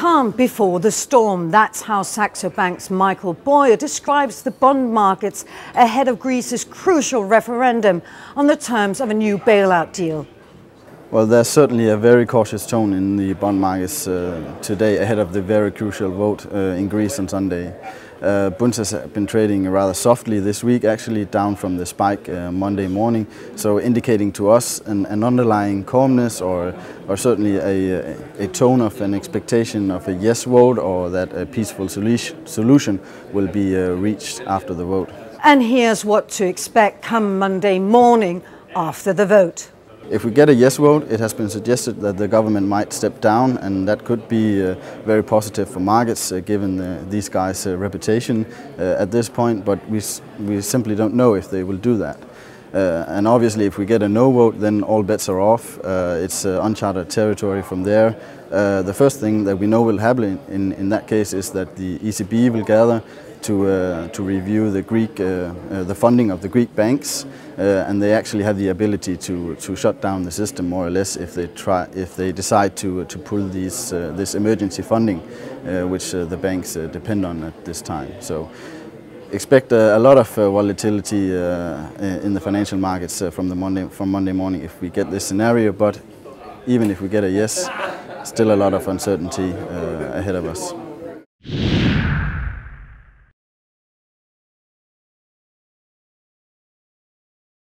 calm before the storm. That's how Saxo Bank's Michael Boye describes the bond markets ahead of Greece's crucial referendum on the terms of a new bailout deal. Well, there's certainly a very cautious tone in the bond markets today ahead of the very crucial vote in Greece on Sunday. Bunds has been trading rather softly this week, actually down from the spike Monday morning, so indicating to us an underlying calmness or certainly a tone of an expectation of a yes vote or that a peaceful solution will be reached after the vote. And here's what to expect come Monday morning after the vote. If we get a yes vote, it has been suggested that the government might step down, and that could be very positive for markets given these guys' reputation at this point, but we simply don't know if they will do that. And obviously if we get a no vote, then all bets are off. It's uncharted territory from there. The first thing that we know will happen in that case is that the ECB will gather to review the funding of the Greek banks, and they actually have the ability to shut down the system more or less if they decide to pull this emergency funding, which the banks depend on at this time. So expect a lot of volatility in the financial markets from Monday morning if we get this scenario. But even if we get a yes, still a lot of uncertainty ahead of us.